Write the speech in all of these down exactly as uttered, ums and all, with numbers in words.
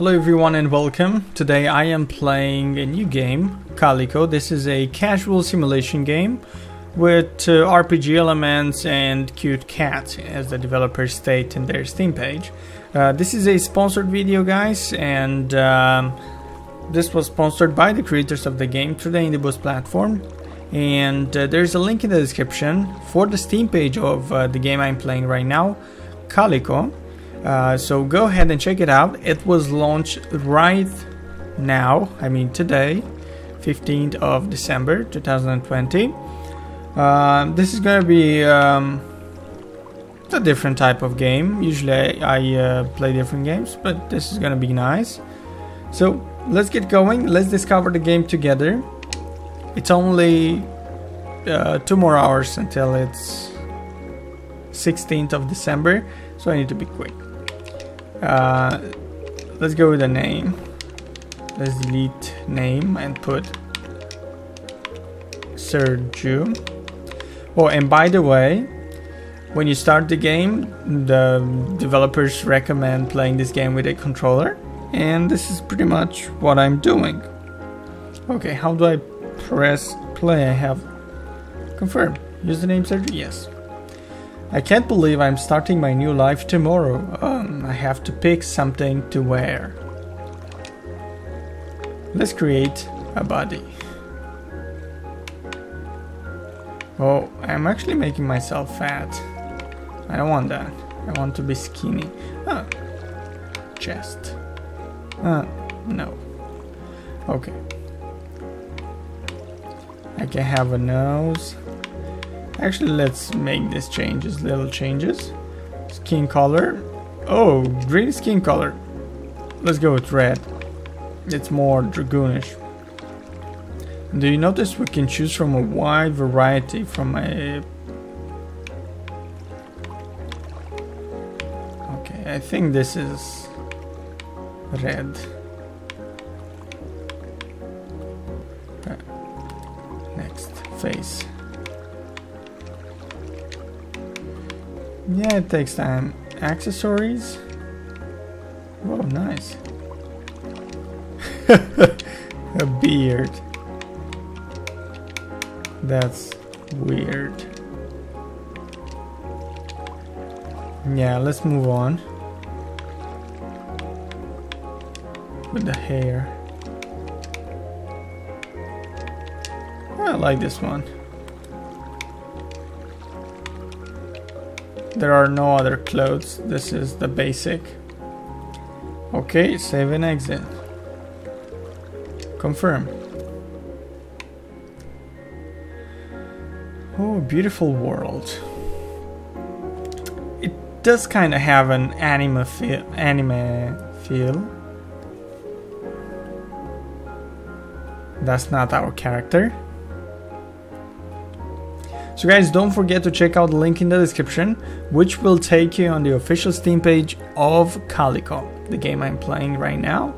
Hello everyone and welcome. Today I am playing a new game, Calico. This is a casual simulation game with uh, R P G elements and cute cats, as the developers state in their Steam page. Uh, this is a sponsored video, guys, and um, this was sponsored by the creators of the game through the IndieBus platform. And uh, there's a link in the description for the Steam page of uh, the game I'm playing right now, Calico. Uh, so go ahead and check it out. It was launched right now, I mean today, fifteenth of December two thousand twenty. Uh, this is gonna be um, a different type of game. Usually I uh, play different games, but this is gonna be nice. So let's get going, let's discover the game together. It's only uh, two more hours until it's sixteenth of December, so I need to be quick. Uh, let's go with a name. Let's delete name and put Sergio. Oh, and by the way, when you start the game, the developers recommend playing this game with a controller, and this is pretty much what I'm doing. Okay, how do I press play? I have confirm. Username Sergio, yes. I can't believe I'm starting my new life tomorrow. Um, I have to pick something to wear. Let's create a body. Oh, I'm actually making myself fat. I don't want that. I want to be skinny. Ah, chest. Ah, no. Okay. I can have a nose. Actually, let's make these changes, little changes. Skin color. Oh, green skin color. Let's go with red. It's more dragoonish. Do you notice we can choose from a wide variety from a... Okay, I think this is red. Next, face. Yeah, it takes time. Accessories. Oh, nice. A beard. That's weird. Yeah, let's move on. With the hair. I like this one. There are no other clothes. This is the basic. Okay, save and exit. Confirm. Oh, beautiful world. It does kind of have an anime feel. Anime feel. That's not our character. So guys, don't forget to check out the link in the description, which will take you on the official Steam page of Calico, the game I'm playing right now.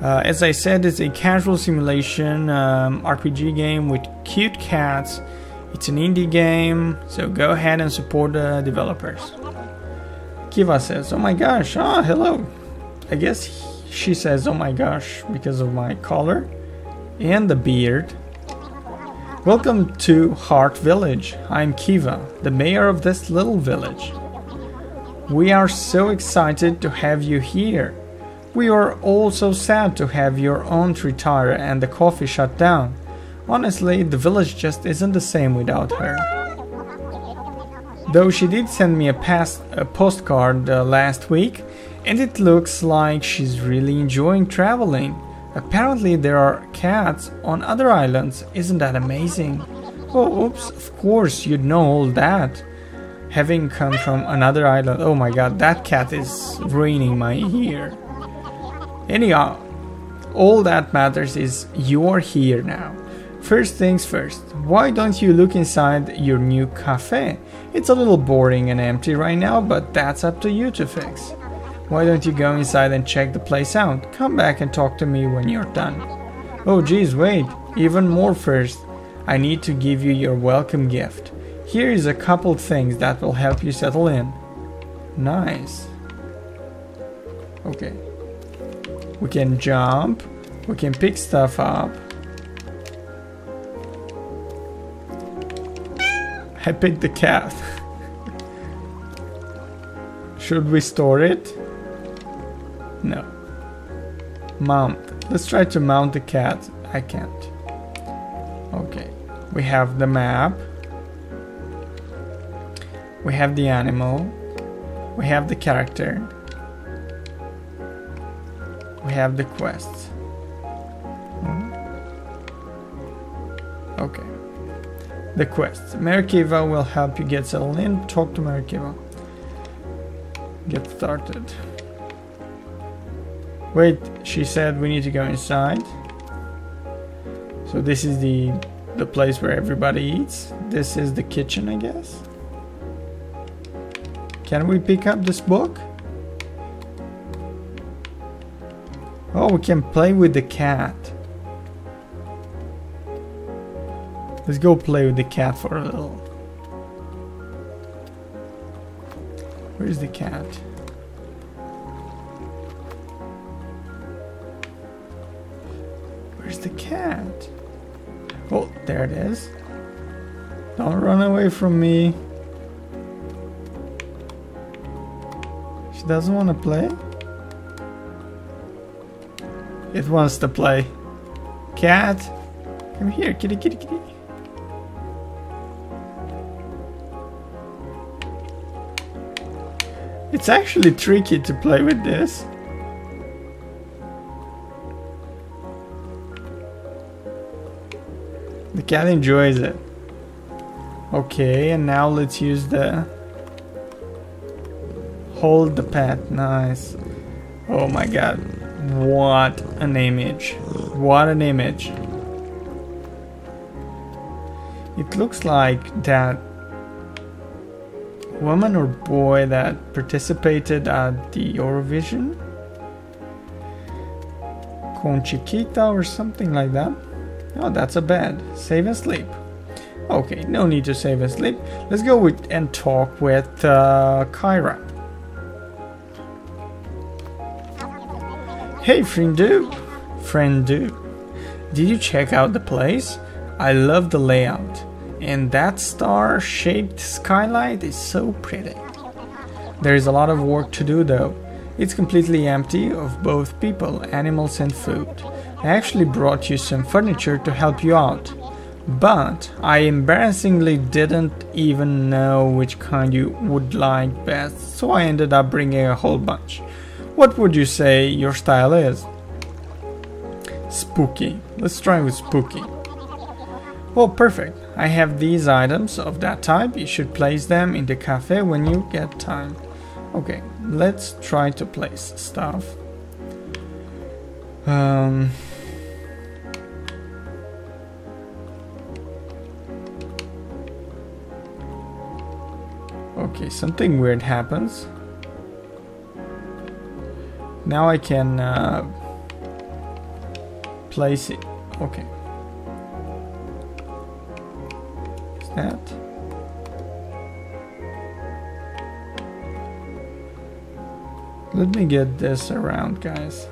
Uh, as I said, it's a casual simulation um, R P G game with cute cats. It's an indie game, so go ahead and support the developers. Kiva says, oh my gosh, ah, hello. I guess he, she says, oh my gosh, because of my collar and the beard. Welcome to Heart Village. I'm Kiva, the mayor of this little village. We are so excited to have you here. We are all so sad to have your aunt retire and the coffee shut down. Honestly, the village just isn't the same without her. Though she did send me a, past, a postcard uh, last week, and it looks like she's really enjoying traveling. Apparently there are cats on other islands, isn't that amazing? Oh, oops, of course you'd know all that. Having come from another island, oh my god, that cat is ruining my ear. Anyhow, all that matters is you're here now. First things first, why don't you look inside your new cafe? It's a little boring and empty right now, but that's up to you to fix. Why don't you go inside and check the place out? Come back and talk to me when you're done. Oh geez, wait, even more first. I need to give you your welcome gift. Here is a couple things that will help you settle in. Nice. Okay. We can jump, we can pick stuff up. I picked the cat. Should we store it? No. Mount. Let's try to mount the cat. I can't. Okay. We have the map. We have the animal. We have the character. We have the quest. Hmm. Okay. The quest. Mary Kiva will help you get settled in. Talk to Mary Kiva. Get started. Wait, she said we need to go inside. So this is the the place where everybody eats. This is the kitchen, I guess. Can we pick up this book? Oh, we can play with the cat. Let's go play with the cat for a little. Where's the cat? Where's the cat? Oh, there it is. Don't run away from me. She doesn't want to play? It wants to play. Cat, come here, kitty, kitty, kitty. It's actually tricky to play with this. The cat enjoys it. Okay, and now let's use the... Hold the pet, nice. Oh my god, what an image. What an image. It looks like that woman or boy that participated at the Eurovision, Conchiquita or something like that. Oh, that's a bed. Save and sleep. Okay, no need to save and sleep. Let's go with and talk with uh, Kyra. Hey, friendu, friendu, did you check out the place? I love the layout. And that star-shaped skylight is so pretty. There is a lot of work to do though. It's completely empty of both people, animals and food. I actually brought you some furniture to help you out. But I embarrassingly didn't even know which kind you would like best, so I ended up bringing a whole bunch. What would you say your style is? Spooky. Let's try with spooky. Well, perfect. I have these items of that type. You should place them in the cafe when you get time. Okay, let's try to place stuff. Um, okay, something weird happens. Now I can uh, place it. Okay. That. Let me get this around, guys.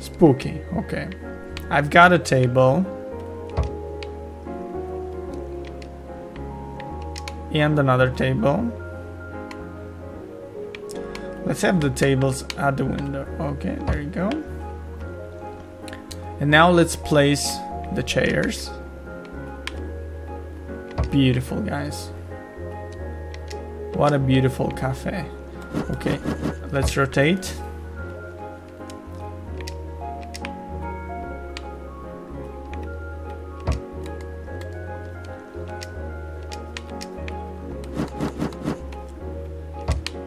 Spooky, okay. I've got a table. And another table. Let's have the tables at the window. Okay, there you go. And now let's place the chairs. Beautiful, guys. What a beautiful cafe. Okay, let's rotate.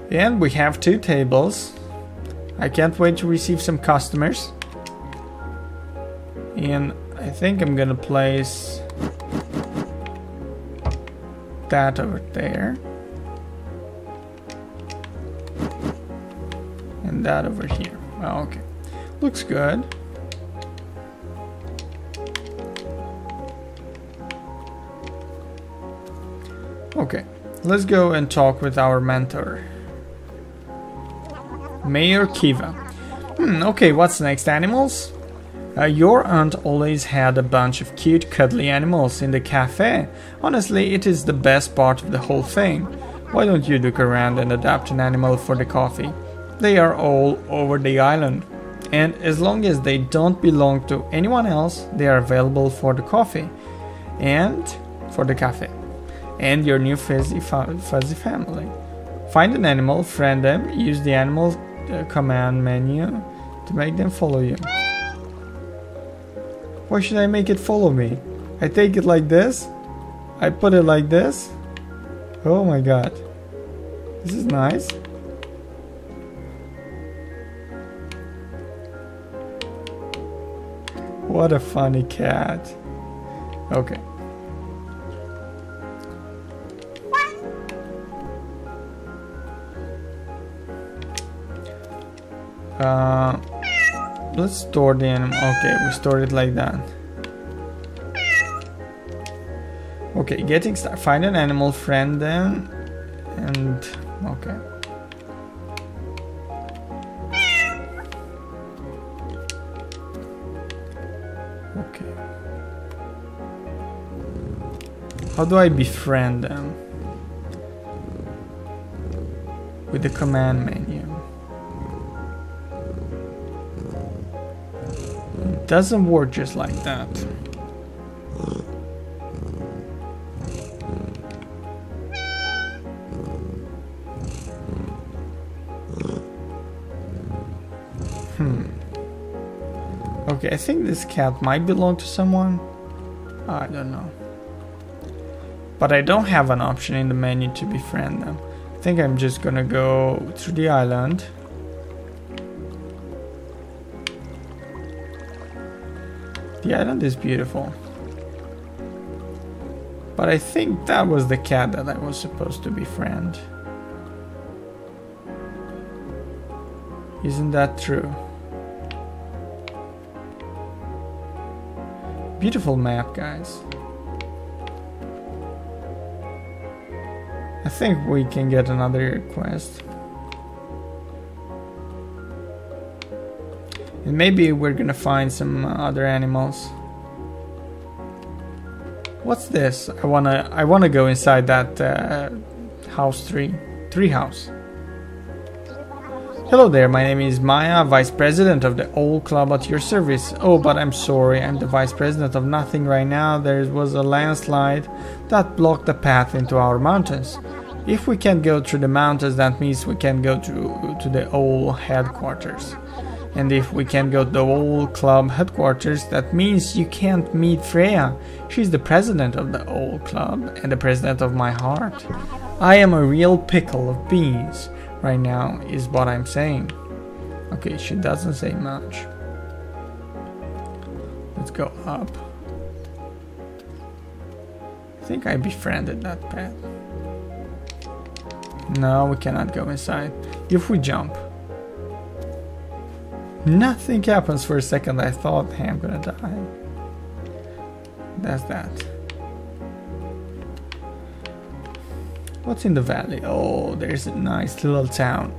And we have two tables. I can't wait to receive some customers. And I think I'm gonna place that over there. And that over here. Oh, okay. Looks good. Okay, let's go and talk with our mentor. Mayor Kiva. Hmm, okay, what's next, animals? Uh, your aunt always had a bunch of cute, cuddly animals in the cafe. Honestly, it is the best part of the whole thing. Why don't you look around and adopt an animal for the coffee? They are all over the island. And as long as they don't belong to anyone else, they are available for the coffee. And for the cafe. And your new fuzzy, fuzzy family. Find an animal, friend them, use the animal uh, command menu to make them follow you. Why should I make it follow me? I take it like this. I put it like this. Oh my god. This is nice. What a funny cat. Okay. Uh... Let's store the animal. Okay, we store it like that. Okay, getting started. Find an animal, friend them, and okay. Okay. How do I befriend them? With the command menu. Doesn't work just like that. Hmm. Okay, I think this cat might belong to someone. I don't know. But I don't have an option in the menu to befriend them. I think I'm just gonna go through the island. The island is beautiful. But I think that was the cat that I was supposed to befriend. Isn't that true? Beautiful map, guys. I think we can get another quest. And maybe we're gonna find some other animals. What's this? I wanna I wanna go inside that uh, house tree tree house. Hello there, my name is Maya, vice president of the Owl Club at your service. Oh, but I'm sorry, I'm the vice president of nothing right now. There was a landslide that blocked the path into our mountains. If we can't go through the mountains, that means we can't go to, to the Owl headquarters. And if we can't go to the Owl Club headquarters, that means you can't meet Freya. She's the president of the Owl Club and the president of my heart. I am a real pickle of beans right now, is what I'm saying. Okay, she doesn't say much. Let's go up. I think I befriended that pet. No, we cannot go inside. If we jump. Nothing happens for a second. I thought, hey, I'm gonna die. That's that. What's in the valley? Oh, there's a nice little town.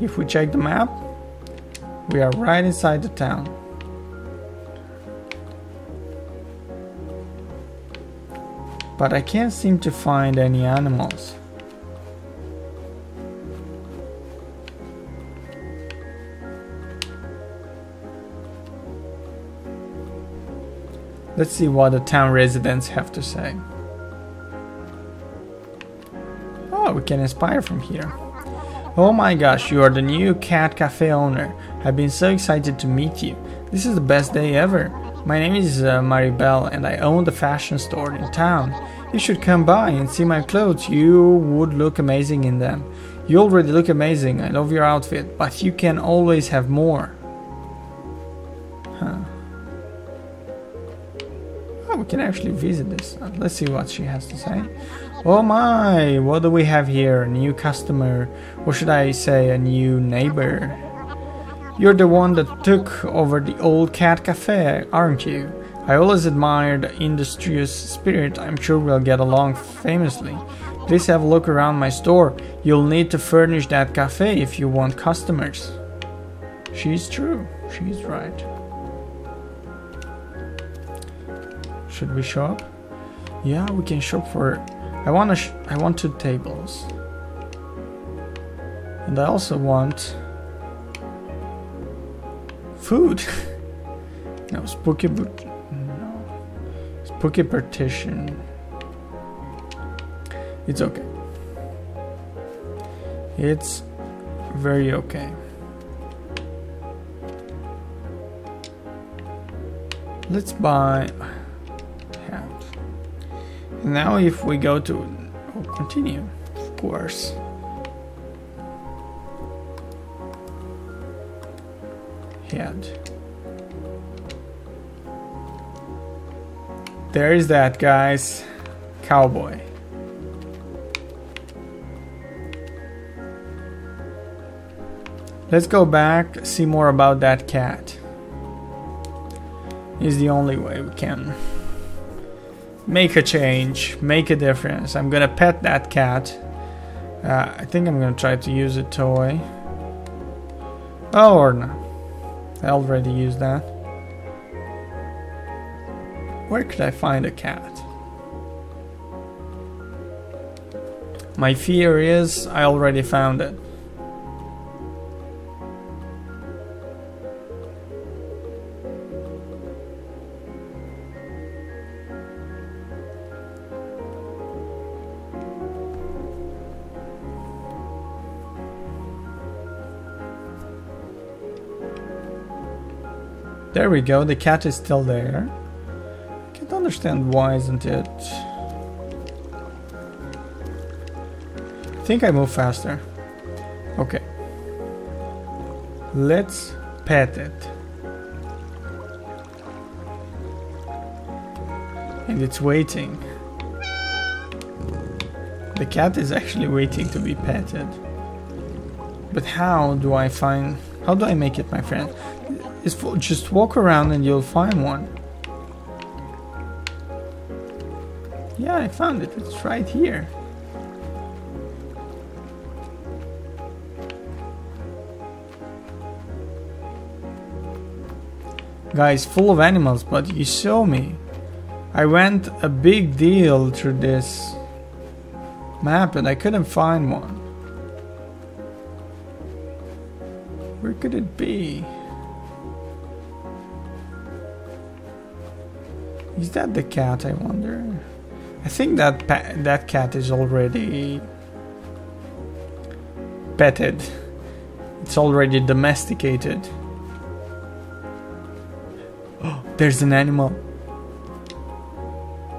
If we check the map, we are right inside the town. But I can't seem to find any animals. Let's see what the town residents have to say. Oh, we can inspire from here. Oh my gosh, you are the new cat cafe owner. I've been so excited to meet you. This is the best day ever. My name is uh, Maribel and I own the fashion store in town. You should come by and see my clothes. You would look amazing in them. You already look amazing. I love your outfit, but you can always have more. Huh. We can actually visit this. Let's see what she has to say. Oh my, what do we have here? A new customer, or should I say a new neighbor? You're the one that took over the old cat cafe, aren't you? I always admired the industrious spirit. I'm sure we'll get along famously. Please have a look around my store. You'll need to furnish that cafe if you want customers. She's true. She's right. Should we shop? Yeah, we can shop for... I want to sh I want two tables. And I also want... food. No, spooky... No. Spooky partition. It's okay. It's very okay. Let's buy hat. Now if we go to oh, continue, of course. Head. There is that, guys. Cowboy. Let's go back, see more about that cat. Is the only way we can make a change, make a difference. I'm gonna pet that cat. Uh, I think I'm gonna try to use a toy. Oh, or not. I already used that. Where could I find a cat? My fear is I already found it. There we go, the cat is still there. I can't understand why isn't it... I think I move faster. Okay. Let's pet it. And it's waiting. The cat is actually waiting to be petted. But how do I find... How do I make it, my friend? Is just walk around and you'll find one. Yeah, I found it. It's right here. Guys, full of animals, but you saw me. I went a big deal through this map and I couldn't find one. Where could it be? Is that the cat, I wonder? I think that pa that cat is already petted. It's already domesticated. Oh, there's an animal.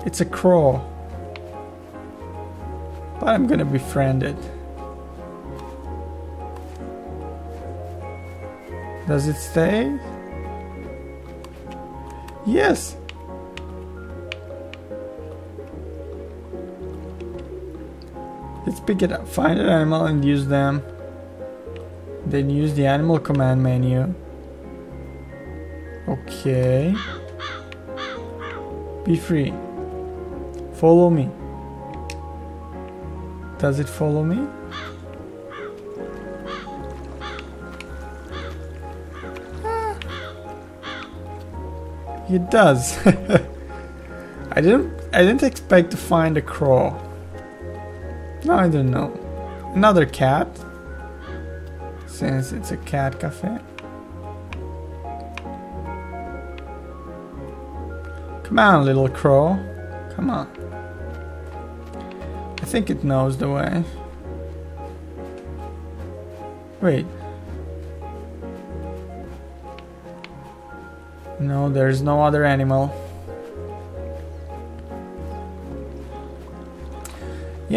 It's a crow. But I'm gonna befriend it. Does it stay? Yes! Let's pick it up, find an animal and use them. Then use the animal command menu. Okay. Be free. Follow me. Does it follow me? Ah. It does. I didn't I didn't expect to find a crow. I don't know. Another cat, since it's a cat cafe. Come on, little crow. Come on. I think it knows the way. Wait. No, there's no other animal.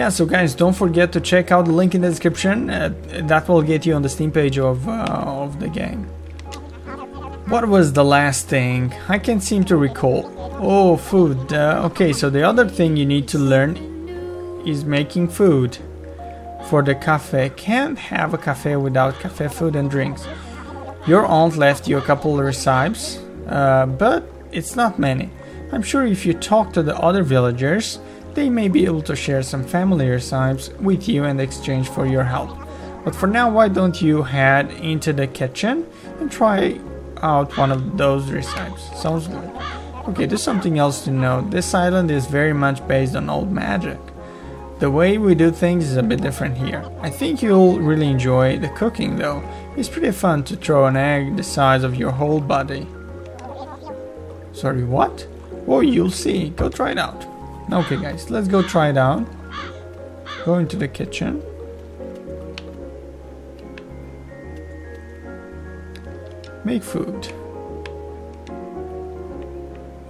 Yeah, so guys, don't forget to check out the link in the description. Uh, that will get you on the Steam page of, uh, of the game. What was the last thing? I can't seem to recall. Oh, food. Uh, okay, so the other thing you need to learn is making food for the cafe. Can't have a cafe without cafe food and drinks. Your aunt left you a couple of recipes, uh, but it's not many. I'm sure if you talk to the other villagers, They may be able to share some familiar recipes with you in exchange for your help. But for now, why don't you head into the kitchen and try out one of those recipes? Sounds good. Okay, there's something else to note. This island is very much based on old magic. The way we do things is a bit different here. I think you'll really enjoy the cooking though. It's pretty fun to throw an egg the size of your whole body. Sorry, what? Well, you'll see. Go try it out. Okay guys, let's go try it out. Go into the kitchen. Make food.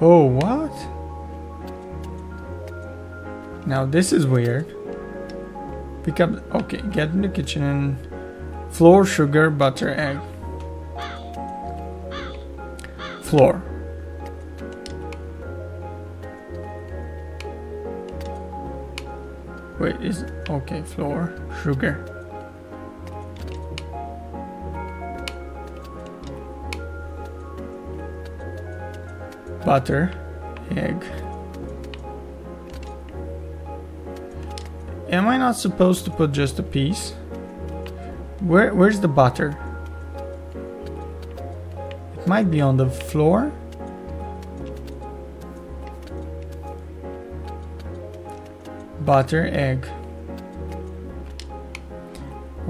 Oh, what? Now this is weird. Pick up, okay, get in the kitchen. Flour, sugar, butter, egg. Flour. Wait, is, okay, flour, sugar. Butter, egg. Am I not supposed to put just a piece? Where, where's the butter? It might be on the floor. Butter, egg.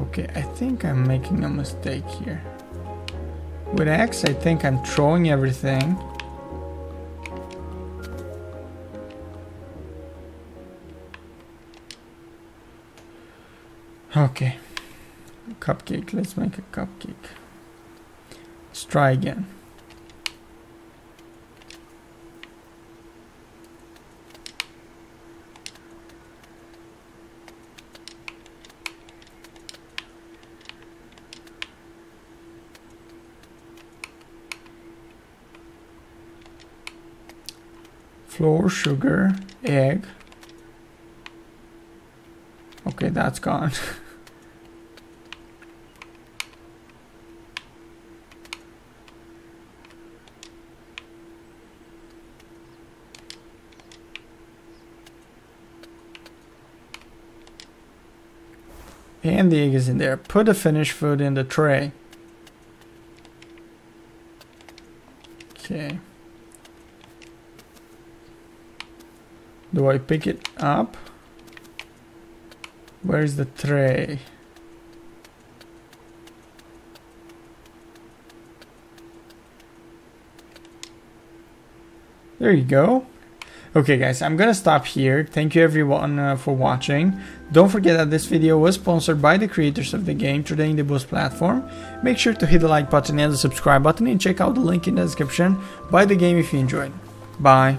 Okay, I think I'm making a mistake here. With eggs, I think I'm throwing everything. Okay, cupcake, let's make a cupcake. Let's try again. Flour, sugar, egg. Okay, that's gone. And the egg is in there. Put the finished food in the tray. Okay. Do I pick it up? Where is the tray? There you go. Okay guys, I'm gonna stop here. Thank you everyone uh, for watching. Don't forget that this video was sponsored by the creators of the game through the IndieBus platform. Make sure to hit the like button and the subscribe button, and check out the link in the description. Buy the game if you enjoyed. Bye.